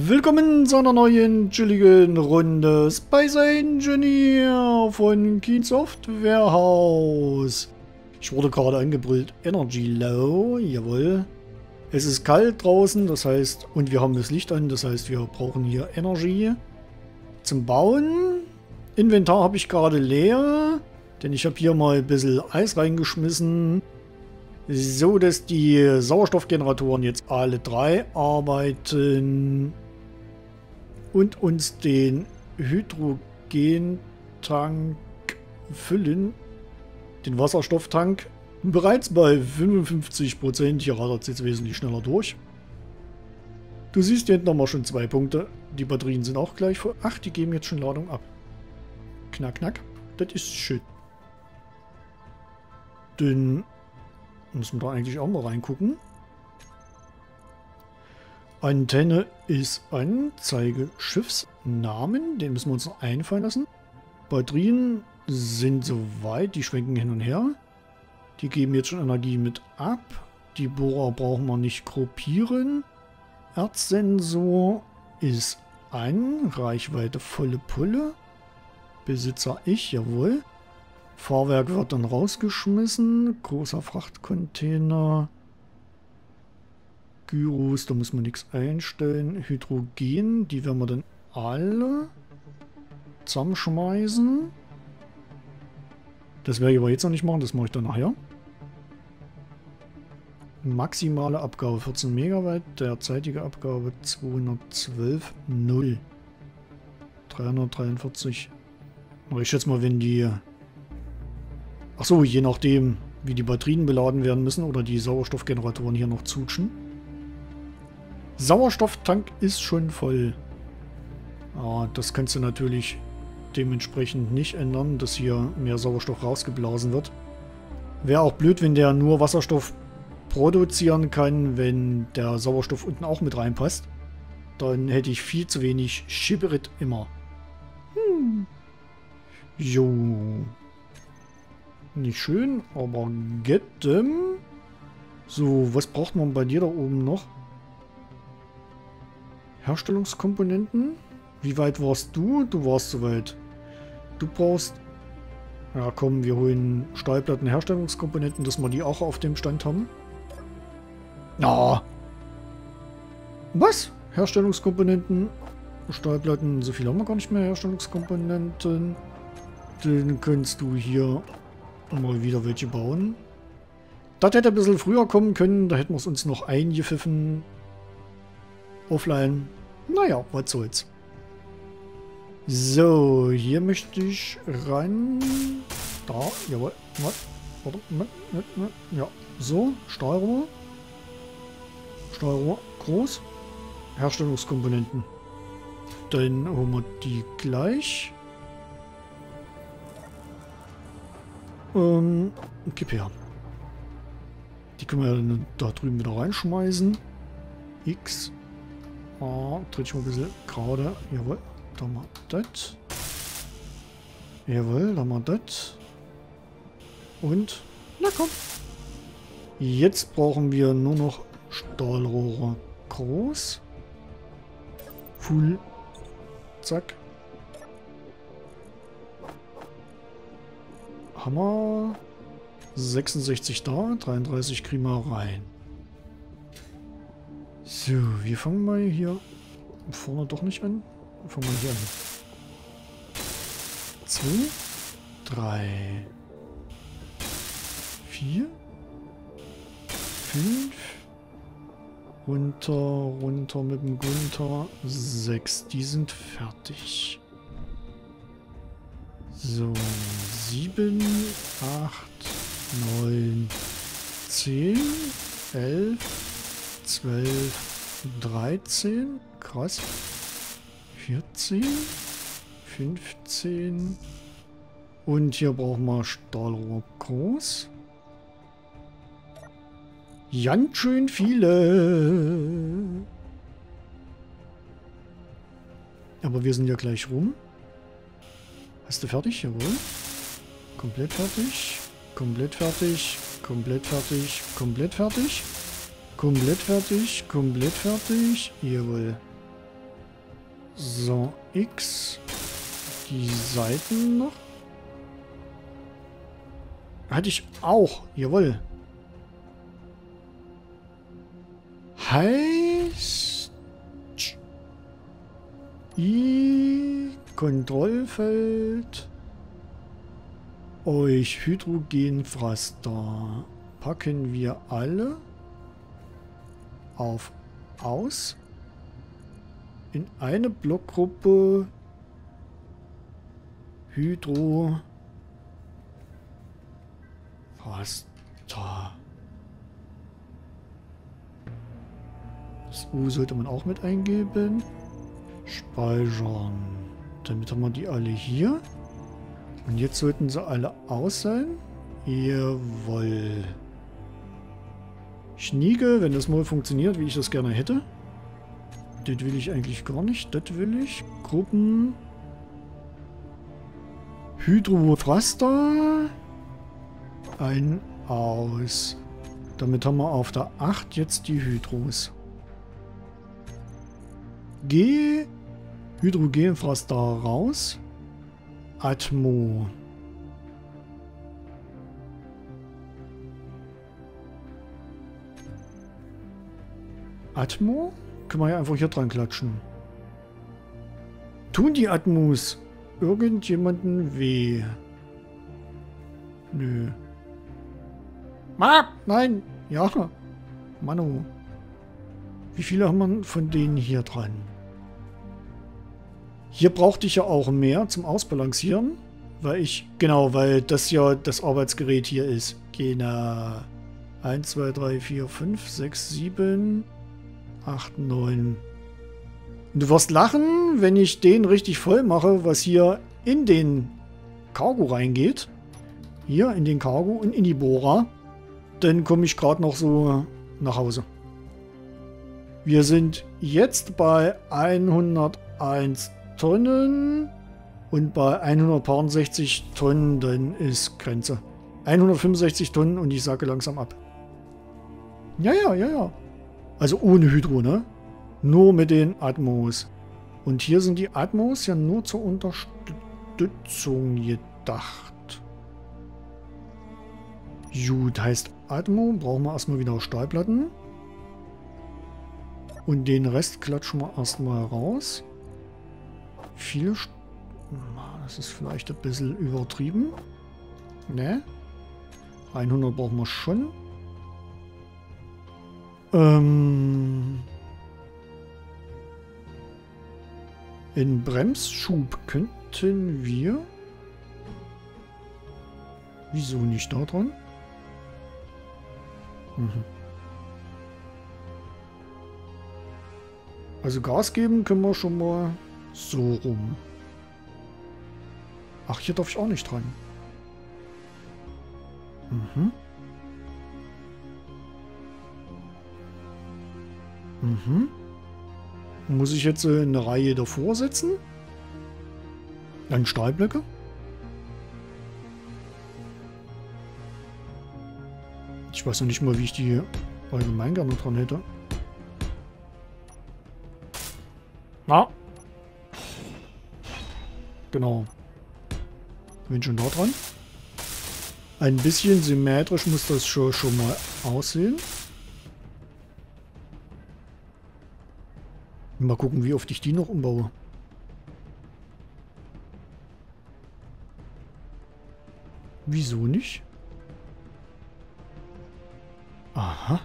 Willkommen zu einer neuen chilligen Runde Space Engineer von Keen Software House. Ich wurde gerade angebrüllt. Energy low, jawohl. Es ist kalt draußen, das heißt, und wir haben das Licht an, das heißt, wir brauchen hier Energie zum Bauen. Inventar habe ich gerade leer, denn ich habe hier mal ein bisschen Eis reingeschmissen, so dass die Sauerstoffgeneratoren jetzt alle drei arbeiten und uns den Hydrogentank füllen, den Wasserstofftank. Bereits bei 55%, hier radert es jetzt wesentlich schneller durch. Du siehst, hier hinten haben wir schon 2 Punkte. Die Batterien sind auch gleich voll. Ach, die geben jetzt schon Ladung ab. Knack, knack. Das ist schön. Dann müssen wir da eigentlich auch mal reingucken. Antenne ist Anzeige Schiffsnamen. Den müssen wir uns noch einfallen lassen. Batterien sind soweit, die schwenken hin und her. Die geben jetzt schon Energie mit ab. Die Bohrer brauchen wir nicht gruppieren. Erzsensor ist an. Reichweite volle Pulle. Besitzer ich, jawohl. Fahrwerk wird dann rausgeschmissen. Großer Frachtcontainer. Gyros, da muss man nichts einstellen. Hydrogen, die werden wir dann alle zusammenschmeißen. Das werde ich aber jetzt noch nicht machen, das mache ich dann nachher. Maximale Abgabe 14 Megawatt, derzeitige Abgabe 212,0. 343. Ich schätze mal, wenn die... Achso, je nachdem, wie die Batterien beladen werden müssen oder die Sauerstoffgeneratoren hier noch zutschen. Sauerstofftank ist schon voll. Ah, das kannst du natürlich dementsprechend nicht ändern, dass hier mehr Sauerstoff rausgeblasen wird. Wäre auch blöd, wenn der nur Wasserstoff produzieren kann, wenn der Sauerstoff unten auch mit reinpasst. Dann hätte ich viel zu wenig Schibberit immer. Jo. Nicht schön, aber get them. So, was braucht man bei dir da oben noch? Herstellungskomponenten? Wie weit warst du? Du warst soweit. Du brauchst... Ja komm, wir holen Stahlplattenherstellungskomponenten, dass wir die auch auf dem Stand haben. Na! Was? Herstellungskomponenten, Stahlplatten, so viel haben wir gar nicht mehr. Herstellungskomponenten. Dann kannst du hier mal wieder welche bauen. Das hätte ein bisschen früher kommen können, da hätten wir es uns noch eingepfiffen. Offline. Naja, was soll's. So, hier möchte ich rein. Da, jawohl. Warte, ja, so, Stahlrohr. Stahlrohr, groß. Herstellungskomponenten. Dann holen wir die gleich. Gib her. Die können wir ja da drüben wieder reinschmeißen. X. Ah, dreht ich mal ein bisschen gerade. Jawohl. Da mal das. Jawohl, da mal das. Und, na komm. Jetzt brauchen wir nur noch Stahlrohre. Groß. Full. Zack. Hammer. 66 da, 33 kriegen wir rein. So, wir fangen mal hier vorne doch nicht an. Fangen wir hier an. 2, 3, 4, 5. Runter, runter mit dem Gunther. 6. Die sind fertig. So, 7, 8, 9, 10, 11, 12, 13. Krass. 14, 15 und hier brauchen wir Stahlrohr groß. Ganz schön viele. Aber wir sind ja gleich rum. Hast du fertig? Jawohl. Komplett fertig. Komplett fertig. Komplett fertig. Komplett fertig. Komplett fertig. Komplett fertig. Jawohl. So, X. Die Seiten noch. Hatte ich auch. Jawohl. Heißt... I... Kontrollfeld... Euch Hydrogenfraster packen wir alle auf aus in eine Blockgruppe Hydrogenfraster. Das U sollte man auch mit eingeben. Speichern. Damit haben wir die alle hier. Und jetzt sollten sie alle aus sein. Jawohl. Schniege, wenn das mal funktioniert, wie ich das gerne hätte. Das will ich eigentlich gar nicht. Das will ich. Gruppen. Hydrofraster. Ein aus. Damit haben wir auf der 8 jetzt die Hydros. G. Hydrogenfraster raus. Atmo. Atmo? Können wir ja einfach hier dran klatschen. Tun die Atmos irgendjemanden weh? Nö. Ah, nein! Ja. Manu. Wie viele haben wir von denen hier dran? Hier brauchte ich ja auch mehr zum Ausbalancieren, weil ich, genau, weil das ja das Arbeitsgerät hier ist. Genau. 1, 2, 3, 4, 5, 6, 7, 8, 9. Und du wirst lachen, wenn ich den richtig voll mache, was hier in den Cargo reingeht. Hier in den Cargo und in die Bohrer. Dann komme ich gerade noch so nach Hause. Wir sind jetzt bei 101 Tonnen und bei 160 Tonnen, dann ist Grenze. 165 Tonnen und ich sage langsam ab. Ja. Also ohne Hydro, ne? Nur mit den Atmos. Und hier sind die Atmos ja nur zur Unterstützung gedacht. Gut, heißt Atmo, brauchen wir erstmal wieder Stahlplatten. Und den Rest klatschen wir erstmal raus. Viele... Das ist vielleicht ein bisschen übertrieben. Ne? 100 brauchen wir schon. In Bremsschub könnten wir... Wieso nicht da dran? Mhm. Also Gas geben können wir schon mal... So rum. Ach, hier darf ich auch nicht dran. Mhm. Mhm. Muss ich jetzt eine Reihe davor setzen? Dann Stahlblöcke? Ich weiß noch nicht mal, wie ich die allgemein gerne dran hätte. Na? Genau. Bin schon da dran. Ein bisschen symmetrisch muss das schon mal aussehen. Mal gucken, wie oft ich die noch umbaue. Wieso nicht? Aha.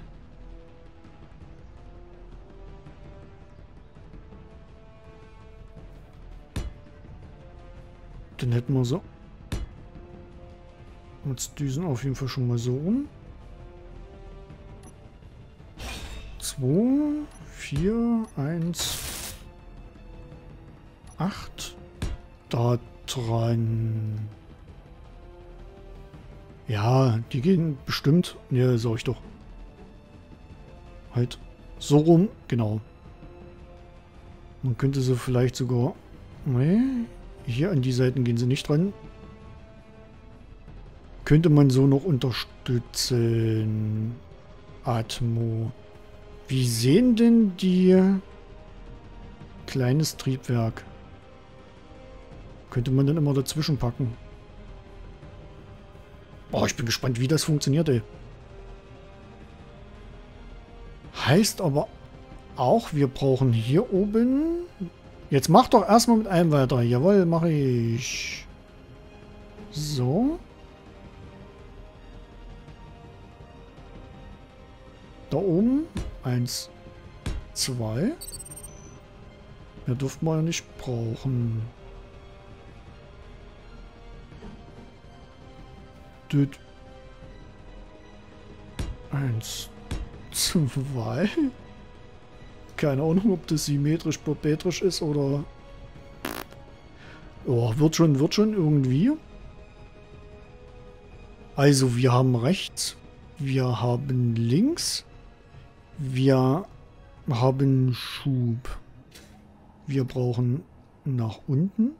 Dann hätten wir so. Jetzt düsen auf jeden Fall schon mal so rum. 2, 4, 1, 8. Da dran. Ja, die gehen bestimmt. Ja, sag ich doch. Halt. So rum, genau. Man könnte sie vielleicht sogar. Nee. Hier an die Seiten gehen sie nicht dran. Könnte man so noch unterstützen. Atmo. Wie sehen denn die Kleines Triebwerk. Könnte man dann immer dazwischen packen. Oh, ich bin gespannt, wie das funktioniert, ey. Heißt aber auch, wir brauchen hier oben... Jetzt mach doch erstmal mit einem weiter. Jawohl, mache ich. So. Da oben. 1, 2. Mehr durften wir ja nicht brauchen. Düt. 1, 2. Keine Ahnung, ob das symmetrisch, propetrisch ist oder... Oh, wird schon irgendwie. Also, wir haben rechts. Wir haben links. Wir haben Schub. Wir brauchen nach unten.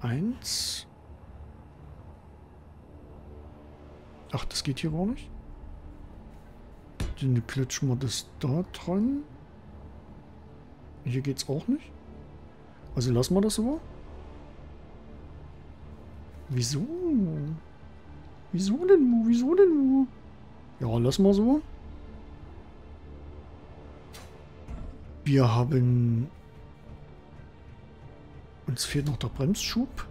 Eins. Ach, das geht hier gar nicht. Dann klatschen wir das da dran. Hier geht's auch nicht. Also lassen wir das so. Wieso? Wieso denn nur? Wieso denn nur? Ja, lassen wir so. Wir haben... Uns fehlt noch der Bremsschub.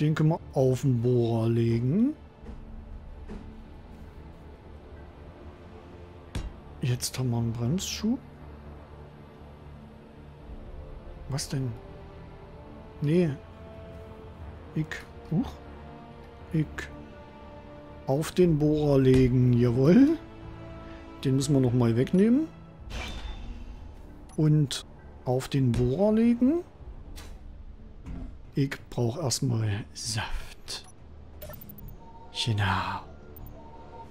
Den können wir auf den Bohrer legen. Jetzt haben wir einen Bremsschub. Was denn? Nee. Ich auf den Bohrer legen. Jawohl. Den müssen wir nochmal wegnehmen. Und auf den Bohrer legen. Ich brauche erstmal Saft. Genau.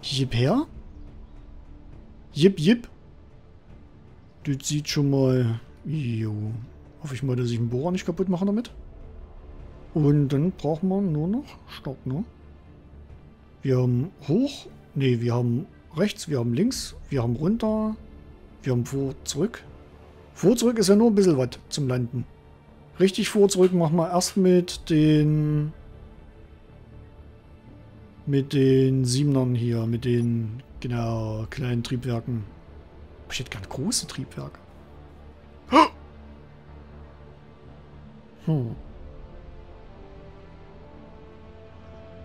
Gib her. Jip, jip. Das sieht schon mal... Jo. Hoffe ich mal, dass ich den Bohrer nicht kaputt mache damit. Und dann braucht man nur noch Stock, ne? Wir haben hoch. Ne, wir haben rechts, wir haben links, wir haben runter. Wir haben vor, zurück. Vor, zurück ist ja nur ein bisschen was zum Landen. Richtig vor, zurück machen wir erst mit den... Siebenern hier, mit den, genau, kleinen Triebwerken. Ich hätte gerne große Triebwerke. Hm.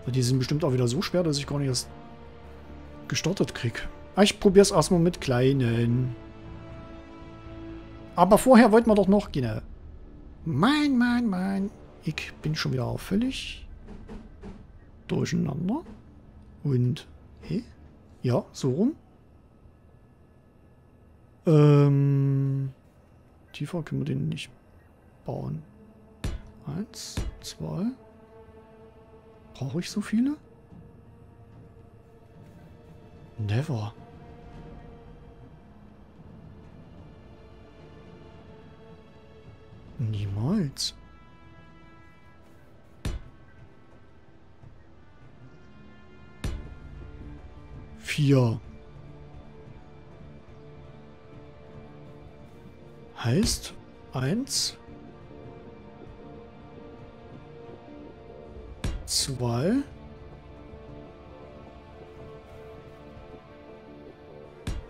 Die sind bestimmt auch wieder so schwer, dass ich gar nicht erst gestartet kriege. Ich probiere es erstmal mit kleinen. Aber vorher wollten wir doch noch, genau. Mein. Ich bin schon wieder völlig durcheinander. Und, hä? Ja, so rum. Tiefer können wir den nicht bauen. 1, 2. Brauche ich so viele? Never. Niemals. Vier. Heißt 1, 2.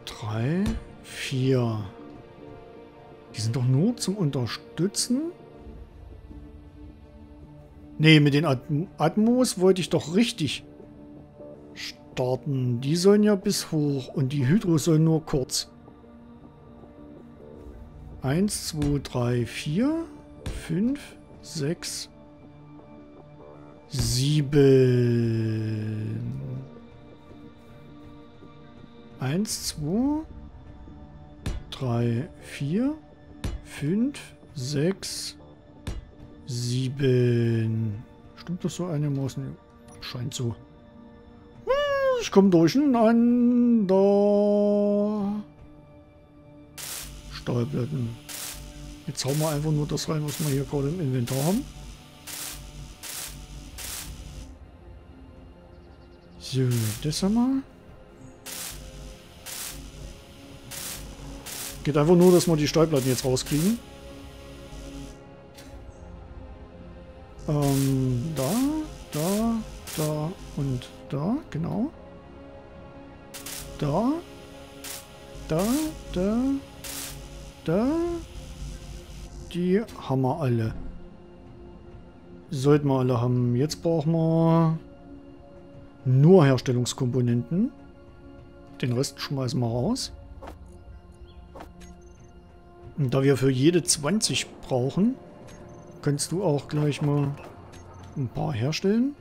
Drei, vier. Die sind doch nur zum Unterstützen. Ne, mit den Atmos wollte ich doch richtig starten. Die sollen ja bis hoch und die Hydros sollen nur kurz. 1, 2, 3, 4, 5, 6, 7. 1, 2, 3, 4, 5, 6, 7. Stimmt das so einigermaßen? Scheint so. Ich komme durcheinander. Stahlplatten. Jetzt hauen wir einfach nur das rein, was wir hier gerade im Inventar haben. So, das haben wir. Geht einfach nur, dass wir die Steuerplatten jetzt rauskriegen. Da, da, da und da, genau. Da, da, da, da. Die haben wir alle. Sollten wir alle haben. Jetzt brauchen wir nur Herstellungskomponenten. Den Rest schmeißen wir raus. Und da wir für jede 20 brauchen, kannst du auch gleich mal ein paar herstellen.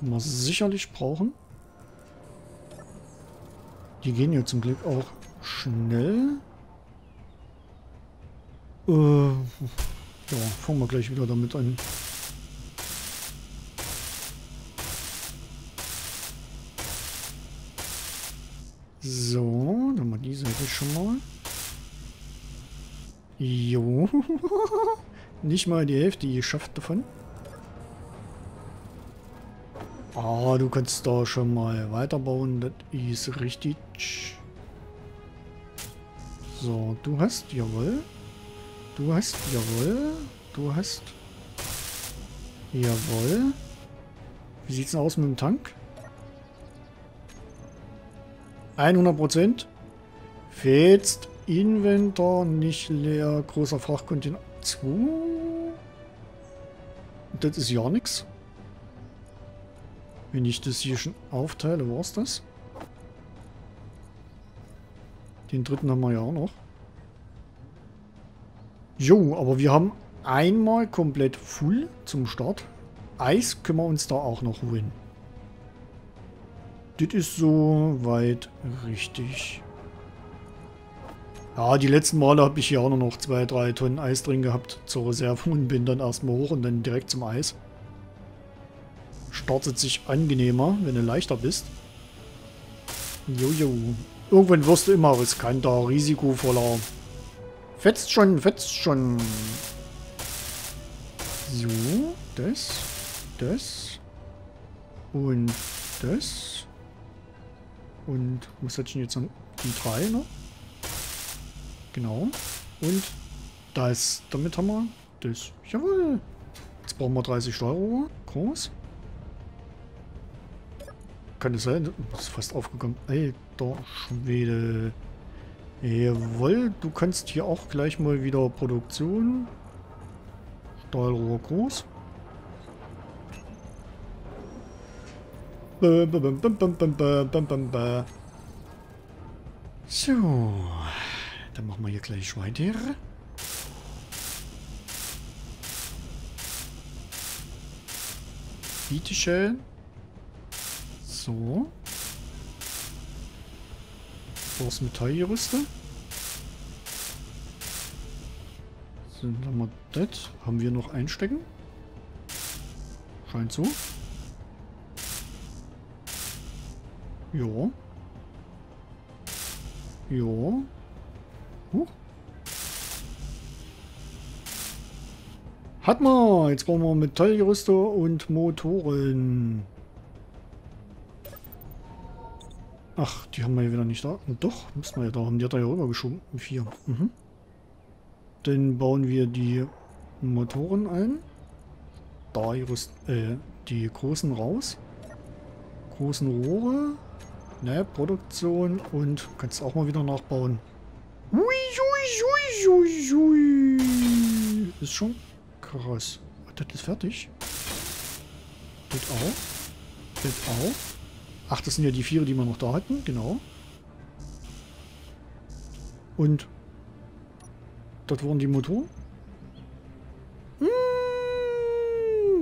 Was wir sicherlich brauchen. Die gehen ja zum Glück auch schnell. Ja, fangen wir gleich wieder damit an. So, dann haben wir die Seite schon mal. Jo. Nicht mal die Hälfte geschafft davon. Ah, du kannst da schon mal weiterbauen. Das ist richtig. So, du hast, jawohl. Du hast, jawohl. Du hast, jawohl. Wie sieht's denn aus mit dem Tank? 100%. Fetzt. Inventar nicht leer. Großer Frachtcontainer 2. Das ist ja nichts. Wenn ich das hier schon aufteile, war's das. Den dritten haben wir ja auch noch. Jo, aber wir haben einmal komplett full zum Start. Eis können wir uns da auch noch holen. Das ist soweit richtig. Ja, die letzten Male habe ich hier auch noch 2-3 Tonnen Eis drin gehabt zur Reserve und bin dann erstmal hoch und dann direkt zum Eis. Startet sich angenehmer, wenn du leichter bist. Jojo. Irgendwann wirst du immer riskanter, risikovoller. Fetzt schon, fetzt schon. So, das, das und das. Und was hätte ich denn jetzt an? Die drei noch? Genau. Und das. Damit haben wir das. Jawohl. Jetzt brauchen wir 30 Steuerrohre. Groß. Kann das sein? Das ist fast aufgekommen. Alter Schwede. Jawohl. Du kannst hier auch gleich mal wieder Produktion. Steuerrohr groß. So. Dann machen wir hier gleich weiter. Bitte schön. So. Aus Metallgerüste. So, dann haben wir das. Haben wir noch einstecken? Scheint so. Jo. Jo. Hat man! Jetzt brauchen wir Metallgerüste und Motoren. Ach, die haben wir ja wieder nicht da. Doch, müssen wir ja da haben. Die hat er ja rübergeschoben. 4. Mhm. Dann bauen wir die Motoren ein. Da die großen raus. Großen Rohre. Ne, Produktion. Und kannst auch mal wieder nachbauen. Ui, ui, ui, ui, ui. Ist schon krass. Das ist fertig. Das auch. Das auch. Ach, das sind ja die 4, die wir noch da hatten. Genau. Und das waren die Motoren.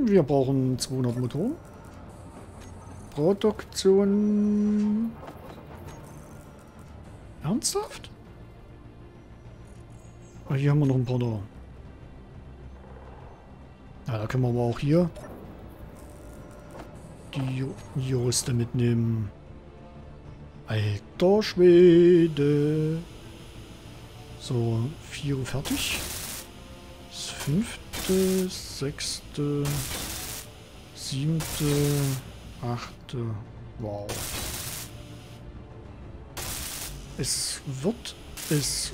Wir brauchen 200 Motoren. Produktion. Ernsthaft? Hier haben wir noch ein paar da. Ja, da können wir aber auch hier die Juriste mitnehmen. Alter Schwede. So, 4 fertig. Das 5., 6., 7., 8. Wow. Es wird. Ich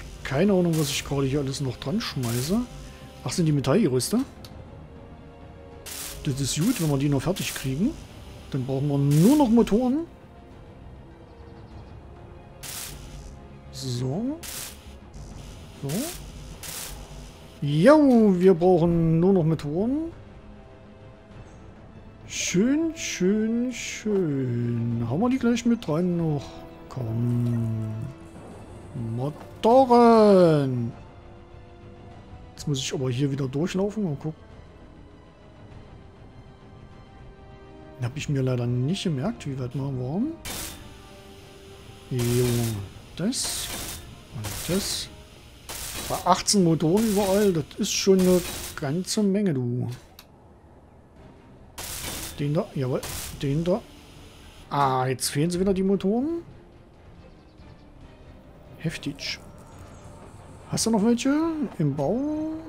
habe keine Ahnung, was ich gerade hier alles noch dran schmeiße. Ach, sind die Metallgerüste? Das ist gut, wenn wir die noch fertig kriegen. Dann brauchen wir nur noch Motoren. So. So. Jo, wir brauchen nur noch Motoren. Schön, schön, schön. Haben wir die gleich mit rein noch? Komm. Motoren. Jetzt muss ich aber hier wieder durchlaufen und gucken. Habe ich mir leider nicht gemerkt, wie weit wir waren. Jo, das und das. Bei 18 Motoren überall, das ist schon eine ganze Menge, du. Den da, jawohl, den da. Ah, jetzt fehlen sie wieder die Motoren. Heftig. Hast du noch welche im Bau?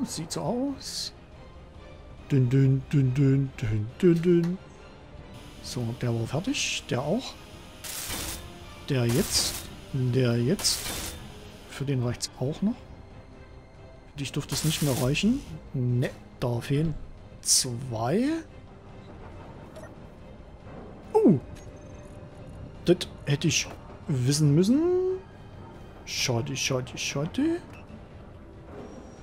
Sieht so aus. Dünn, dünn, dünn, dünn, dünn, dünn, dünn. So, der war fertig. Der auch. Der jetzt. Der jetzt. Für den reicht es auch noch. Für dich dürfte es nicht mehr reichen. Ne, da fehlen 2. Das hätte ich wissen müssen. Schade, schade, schade.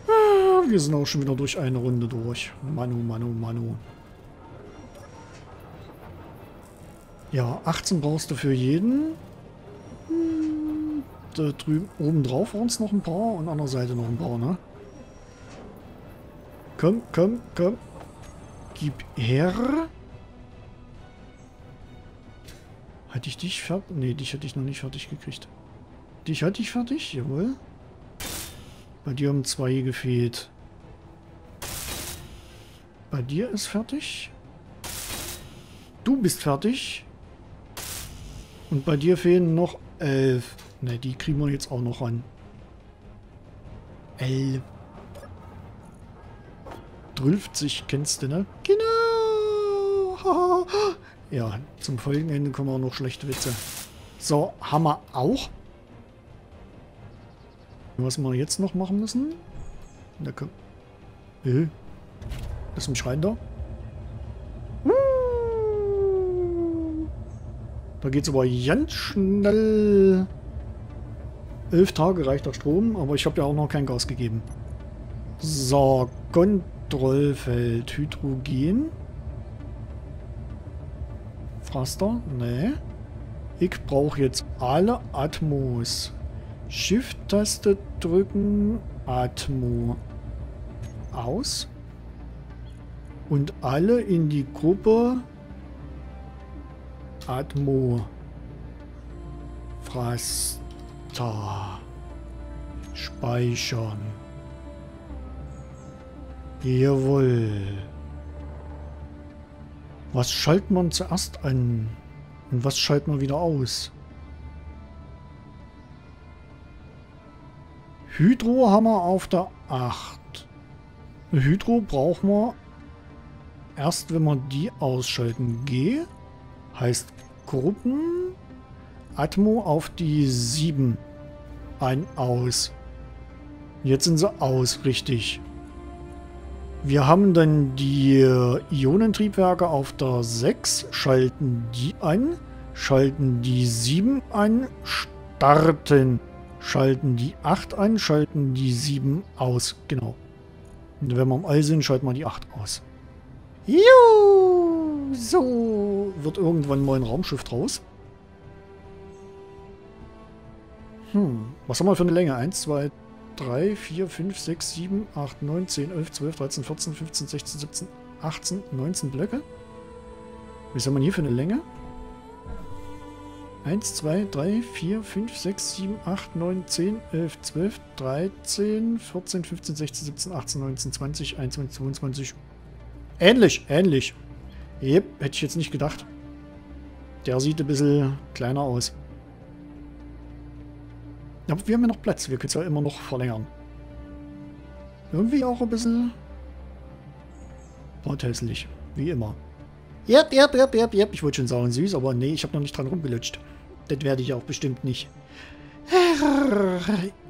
Ah, wir sind auch schon wieder durch eine Runde durch. Manu, Manu, Manu. Ja, 18 brauchst du für jeden. Da drüben, oben drauf waren es noch ein paar und an der anderen Seite noch ein paar, ne? Komm, komm, komm. Gib her. Hatte ich dich fertig? Ne, dich hatte ich noch nicht fertig gekriegt. Dich hatte ich fertig? Jawohl. Bei dir haben 2 gefehlt. Bei dir ist fertig. Du bist fertig. Und bei dir fehlen noch 11. Ne, die kriegen wir jetzt auch noch an. 11. Drülft sich, kennst du, ne? Genau. Ja, zum Folgenende kommen auch noch schlechte Witze. So, haben wir auch. Was wir jetzt noch machen müssen. Na komm. Ist ein Schrein da. Da geht's aber ganz schnell. 11 Tage reicht der Strom, aber ich habe ja auch noch kein Gas gegeben. So, Kontrollfeld, Hydrogen. Thruster? Nee. Ich brauche jetzt alle Atmos. Shift-Taste drücken, Atmo aus. Und alle in die Gruppe Atmo Thruster speichern. Jawohl. Was schaltet man zuerst an? Und was schaltet man wieder aus? Hydro haben wir auf der 8. Hydro brauchen wir erst, wenn wir die ausschalten. G heißt Gruppen. Atmo auf die 7. Ein aus. Jetzt sind sie aus, richtig. Wir haben dann die Ionentriebwerke auf der 6, schalten die an, schalten die 7 an, starten, schalten die 8 an, schalten die 7 aus, genau. Und wenn wir im All sind, schalten wir die 8 aus. Juhu, so wird irgendwann mal ein Raumschiff draus. Was haben wir für eine Länge? 1, 2, 3, 4, 5, 6, 7, 8, 9, 10, 11, 12, 13, 14, 15, 16, 17, 18, 19 Blöcke. Was haben wir hier für eine Länge? 1, 2, 3, 4, 5, 6, 7, 8, 9, 10, 11, 12, 13, 14, 15, 16, 17, 18, 19, 20, 21, 22. Ähnlich, ähnlich. Jep, hätte ich jetzt nicht gedacht. Der sieht ein bisschen kleiner aus. Aber wir haben ja noch Platz, wir können es ja immer noch verlängern. Irgendwie auch ein bisschen... hässlich. Wie immer. Yep. Ich wollte schon sagen süß, aber nee, ich habe noch nicht dran rumgelutscht. Das werde ich auch bestimmt nicht.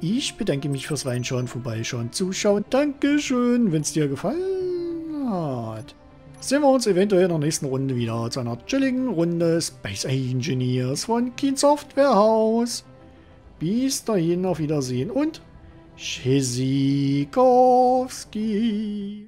Ich bedanke mich fürs Reinschauen, Vorbeischauen, Zuschauen. Dankeschön, wenn es dir gefallen hat. Sehen wir uns eventuell in der nächsten Runde wieder zu einer chilligen Runde Space Engineers von Keen Software House. Bis dahin, auf Wiedersehen und Tschüssikowski.